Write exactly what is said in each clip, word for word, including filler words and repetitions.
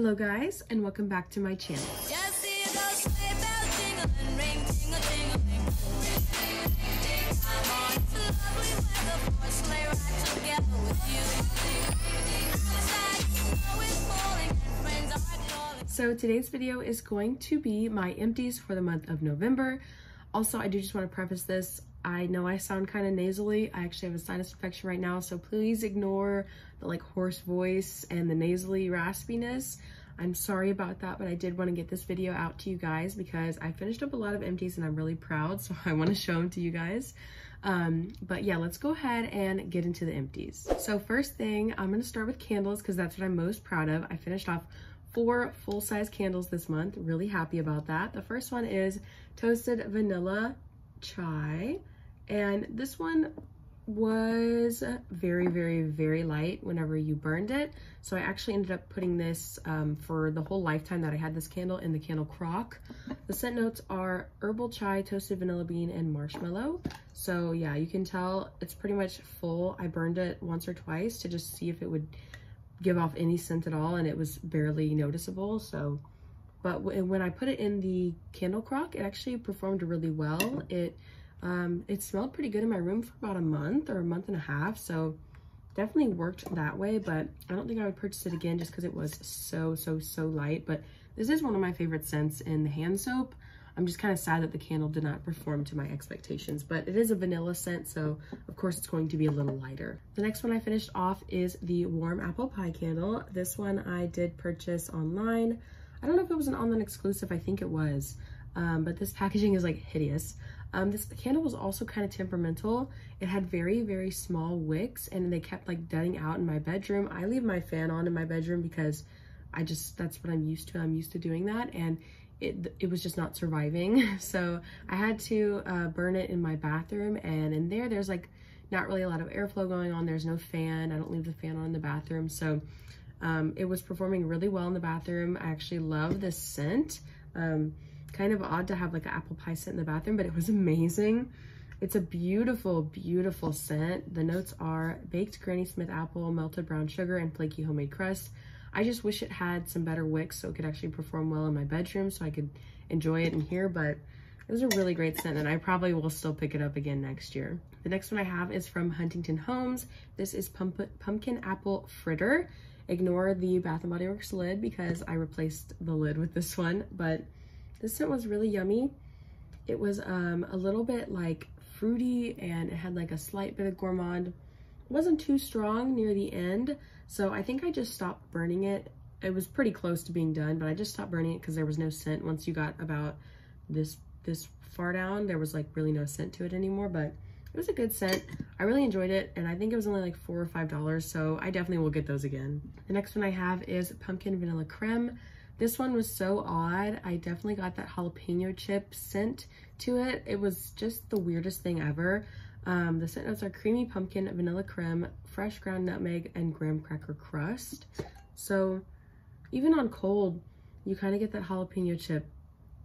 Hello guys, and welcome back to my channel. So today's video is going to be my empties for the month of November. Also, I do just want to preface this. I know I sound kind of nasally. I actually have a sinus infection right now, so please ignore the like hoarse voice and the nasally raspiness. I'm sorry about that, but I did want to get this video out to you guys because I finished up a lot of empties and I'm really proud, so I want to show them to you guys. Um, but yeah, let's go ahead and get into the empties. So first thing, I'm going to start with candles because that's what I'm most proud of. I finished off four full-size candles this month. Really happy about that. The first one is Toasted Vanilla Chai, and this one was very very very light whenever you burned it, so I actually ended up putting this um, for the whole lifetime that I had this candle in the candle crock. The scent notes are herbal chai, toasted vanilla bean, and marshmallow. So yeah, you can tell it's pretty much full. I burned it once or twice to just see if it would give off any scent at all, and it was barely noticeable. So but when I put it in the candle crock, it actually performed really well. It um, it smelled pretty good in my room for about a month or a month and a half, so definitely worked that way, but I don't think I would purchase it again just because it was so, so, so light. But this is one of my favorite scents in the hand soap. I'm just kind of sad that the candle did not perform to my expectations, but it is a vanilla scent, so of course it's going to be a little lighter. The next one I finished off is the Warm Apple Pie candle. This one I did purchase online. I don't know if it was an online exclusive, I think it was, um, but this packaging is like hideous. Um, this candle was also kind of temperamental. It had very, very small wicks, and they kept like dying out in my bedroom. I leave my fan on in my bedroom because I just, that's what I'm used to. I'm used to doing that, and it, it was just not surviving. So I had to uh, burn it in my bathroom, and in there, there's like not really a lot of airflow going on. There's no fan. I don't leave the fan on in the bathroom, so Um, it was performing really well in the bathroom. I actually love this scent. Um, kind of odd to have like an apple pie scent in the bathroom, but it was amazing. It's a beautiful, beautiful scent. The notes are baked Granny Smith apple, melted brown sugar, and flaky homemade crust. I just wish it had some better wicks so it could actually perform well in my bedroom so I could enjoy it in here, but it was a really great scent, and I probably will still pick it up again next year. The next one I have is from Huntington Homes. This is Pump Pumpkin Apple Fritter. Ignore the Bath and Body Works lid because I replaced the lid with this one, but this scent was really yummy. It was um, a little bit like fruity, and it had like a slight bit of gourmand. It wasn't too strong near the end, so I think I just stopped burning it. It was pretty close to being done, but I just stopped burning it because there was no scent. Once you got about this this far down, there was like really no scent to it anymore, but it was a good scent. I really enjoyed it, and I think it was only like four or five dollars, so I definitely will get those again. The next one I have is Pumpkin Vanilla Creme. This one was so odd. I definitely got that jalapeno chip scent to it. It was just the weirdest thing ever. Um, the scent notes are creamy pumpkin, vanilla creme, fresh ground nutmeg, and graham cracker crust. So even on cold, you kind of get that jalapeno chip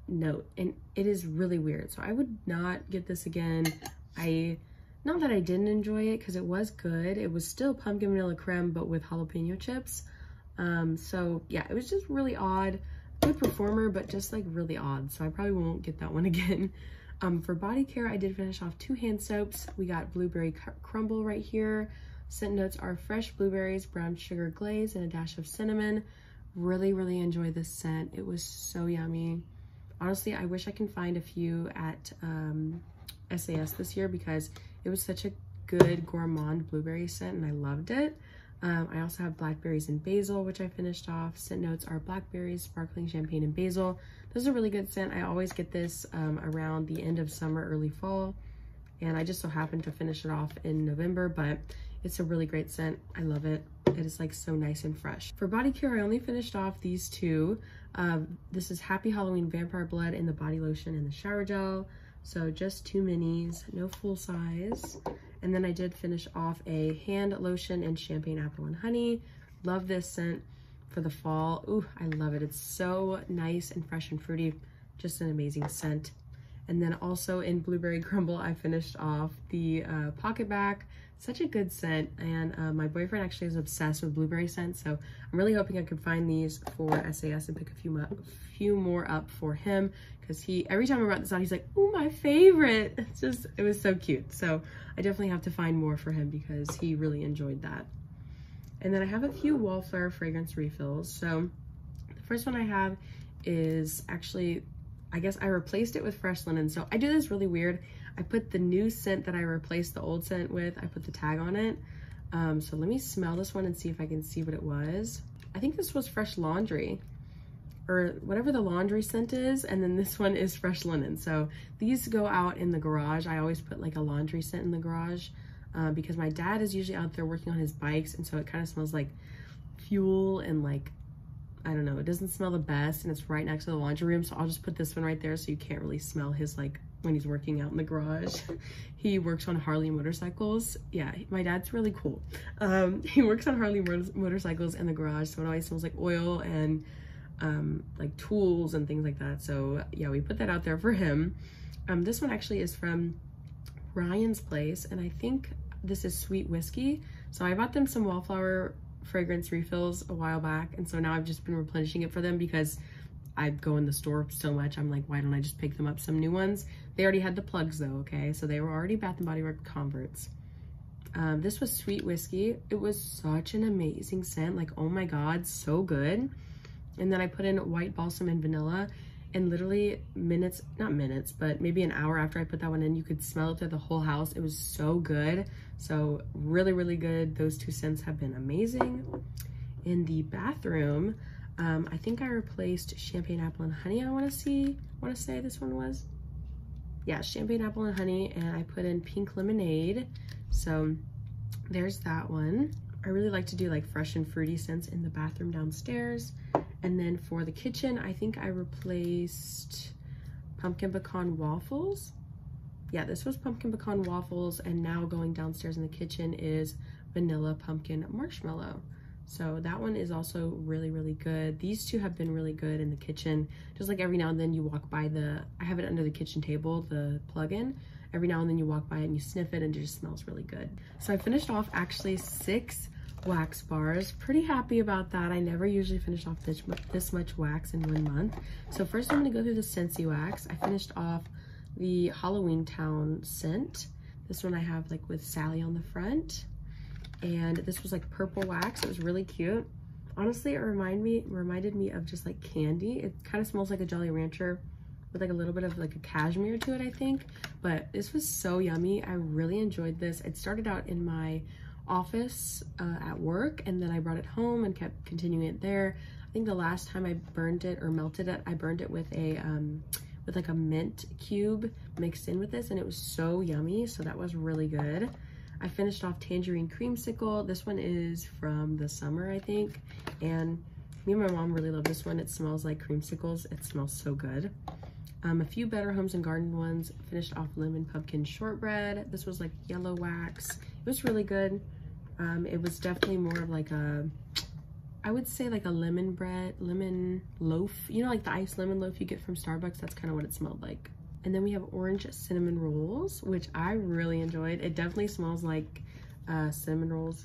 note, and it is really weird. So I would not get this again. I, not that I didn't enjoy it, because it was good. It was still pumpkin vanilla creme, but with jalapeno chips. Um, so yeah, it was just really odd. Good performer, but just like really odd. So I probably won't get that one again. Um, for body care, I did finish off two hand soaps. We got Blueberry Crumble right here. Scent notes are fresh blueberries, brown sugar glaze, and a dash of cinnamon. Really, really enjoyed this scent. It was so yummy. Honestly, I wish I can find a few at um, S A S this year because it was such a good gourmand blueberry scent, and I loved it. Um, I also have Blackberries and Basil, which I finished off. Scent notes are blackberries, sparkling champagne, and basil. This is a really good scent. I always get this um, around the end of summer, early fall, and I just so happened to finish it off in November, but it's a really great scent. I love it. It is like so nice and fresh. For body care, I only finished off these two. Um, this is Happy Halloween Vampire Blood in the body lotion and the shower gel. So just two minis, no full size. And then I did finish off a hand lotion in Champagne Apple and Honey. Love this scent for the fall. Ooh, I love it. It's so nice and fresh and fruity. Just an amazing scent. And then also in Blueberry Crumble, I finished off the uh, pocket back. Such a good scent, and uh, my boyfriend actually is obsessed with blueberry scents, so I'm really hoping I can find these for S A S and pick a few, a few more up for him, because he, every time I brought this out, he's like, "Ooh, my favorite." It's just, it was so cute. So I definitely have to find more for him because he really enjoyed that. And then I have a few Wallflower fragrance refills. So the first one I have is actually, I guess I replaced it with Fresh Linen. So I do this really weird. I put the new scent that I replaced the old scent with, I put the tag on it. Um, so let me smell this one and see if I can see what it was. I think this was Fresh Laundry or whatever the laundry scent is. And then this one is Fresh Linen. So these go out in the garage. I always put like a laundry scent in the garage uh, because my dad is usually out there working on his bikes. And so it kind of smells like fuel and like, I don't know, it doesn't smell the best, and it's right next to the laundry room, so I'll just put this one right there so you can't really smell his, like, when he's working out in the garage. He works on Harley motorcycles. Yeah, my dad's really cool. Um, he works on Harley motorcycles in the garage, so it always smells like oil and, um, like, tools and things like that. So, yeah, we put that out there for him. Um, this one actually is from Ryan's Place, and I think this is Sweet Whiskey. So I bought them some Wallflower fragrance refills a while back, and so now I've just been replenishing it for them because I go in the store so much. I'm like, why don't I just pick them up some new ones? They already had the plugs though, okay? So they were already Bath and Body Works converts. Um, this was Sweet Whiskey. It was such an amazing scent. Like, oh my God, so good. And then I put in White Balsam and Vanilla, and literally minutes, not minutes, but maybe an hour after I put that one in, you could smell it through the whole house. It was so good. So really, really good. Those two scents have been amazing. In the bathroom, um, I think I replaced Champagne Apple and Honey. I want to see, want to say this one was, yeah, Champagne Apple and Honey, and I put in Pink Lemonade. So there's that one. I really like to do like fresh and fruity scents in the bathroom downstairs. And then for the kitchen, I think I replaced Pumpkin Pecan Waffles. Yeah, this was Pumpkin Pecan Waffles, and now going downstairs in the kitchen is Vanilla Pumpkin Marshmallow. So that one is also really, really good. These two have been really good in the kitchen. Just like every now and then you walk by the, I have it under the kitchen table, the plug-in. Every now and then you walk by it and you sniff it and it just smells really good. So I finished off actually six wax bars. Pretty happy about that. I never usually finish off this, this much wax in one month. So first I'm going to go through the Scentsy wax. I finished off the Halloween Town scent. This one I have like with Sally on the front. And this was like purple wax. It was really cute. Honestly, it remind me, reminded me of just like candy. It kind of smells like a Jolly Rancher with like a little bit of like a cashmere to it, I think. But this was so yummy. I really enjoyed this. It started out in my office uh, at work, and then I brought it home and kept continuing it there. I think the last time I burned it or melted it, I burned it with a um, with like a mint cube mixed in with this, and it was so yummy. So that was really good. I finished off Tangerine Creamsicle. This one is from the summer, I think, and me and my mom really love this one. It smells like creamsicles. It smells so good. Um, a few Better Homes and Garden ones. Finished off Lemon Pumpkin Shortbread. This was like yellow wax. It was really good. Um, it was definitely more of like a, I would say like a lemon bread, lemon loaf. You know, like the iced lemon loaf you get from Starbucks. That's kind of what it smelled like. And then we have Orange Cinnamon Rolls, which I really enjoyed. It definitely smells like uh, cinnamon rolls.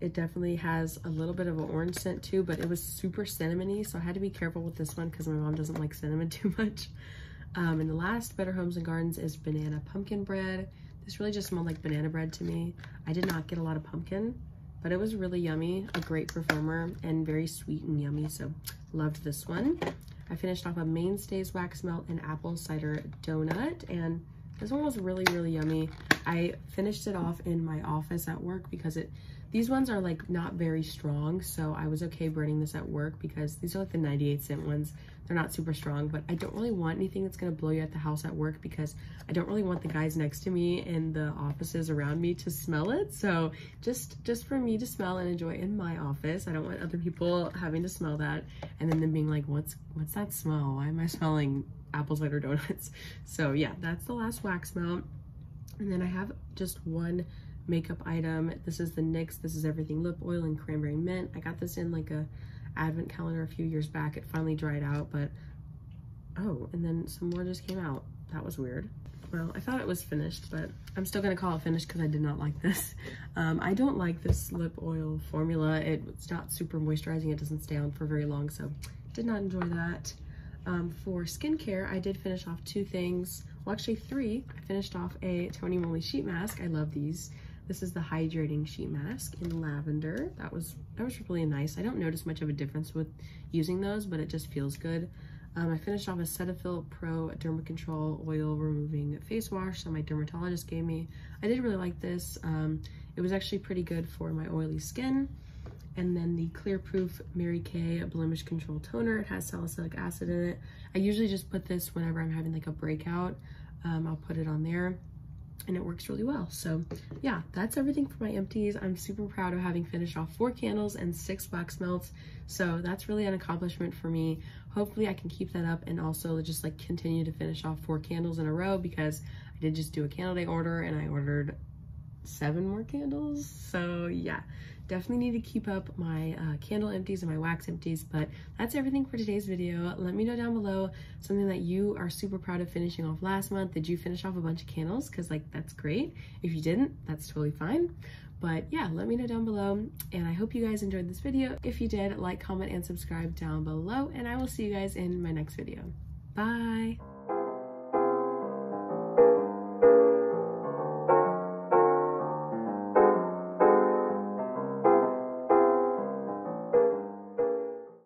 It definitely has a little bit of an orange scent too, but it was super cinnamony, so I had to be careful with this one because my mom doesn't like cinnamon too much. Um, and the last Better Homes and Gardens is Banana Pumpkin Bread. This really just smelled like banana bread to me. I did not get a lot of pumpkin, but it was really yummy, a great performer, and very sweet and yummy, so loved this one. I finished off a Mainstays Wax Melt and Apple Cider Donut, and this one was really, really yummy. I finished it off in my office at work because it, these ones are like not very strong, so I was okay burning this at work because these are like the ninety-eight cent ones. They're not super strong, but I don't really want anything that's gonna blow you at the house at work because I don't really want the guys next to me and the offices around me to smell it. So just, just for me to smell and enjoy in my office. I don't want other people having to smell that and then them being like, what's, what's that smell? Why am I smelling apple cider donuts? So yeah, that's the last wax melt. And then I have just one makeup item. This is the NYX This Is Everything lip oil and cranberry mint. I got this in like a advent calendar a few years back. It finally dried out, but oh, and then some more just came out. that was weird. Well, I thought it was finished, but I'm still gonna call it finished because I did not like this. Um, I don't like this lip oil formula. It, it's not super moisturizing. It doesn't stay on for very long, so did not enjoy that. Um, for skincare, I did finish off two things. Well, actually three. I finished off a Tony Moly sheet mask. I love these. This is the hydrating sheet mask in lavender. That was that was really nice. I don't notice much of a difference with using those, but it just feels good. Um, I finished off a Cetaphil Pro Derma Control oil removing face wash that my dermatologist gave me. I did really like this. Um, it was actually pretty good for my oily skin. And then the Clear Proof Mary Kay Blemish Control Toner. It has salicylic acid in it. I usually just put this whenever I'm having like a breakout. Um, I'll put it on there and it works really well. So yeah, that's everything for my empties. I'm super proud of having finished off four candles and six wax melts. So that's really an accomplishment for me. Hopefully I can keep that up and also just like continue to finish off four candles in a row, because I did just do a candle day order and I ordered seven more candles. So yeah, definitely need to keep up my uh, candle empties and my wax empties. But that's everything for today's video. Let me know down below something that you are super proud of finishing off last month. Did you finish off a bunch of candles? Because like, that's great. If you didn't, that's totally fine. But yeah, let me know down below, and I hope you guys enjoyed this video. If you did, like, comment, and subscribe down below, and I will see you guys in my next video. Bye.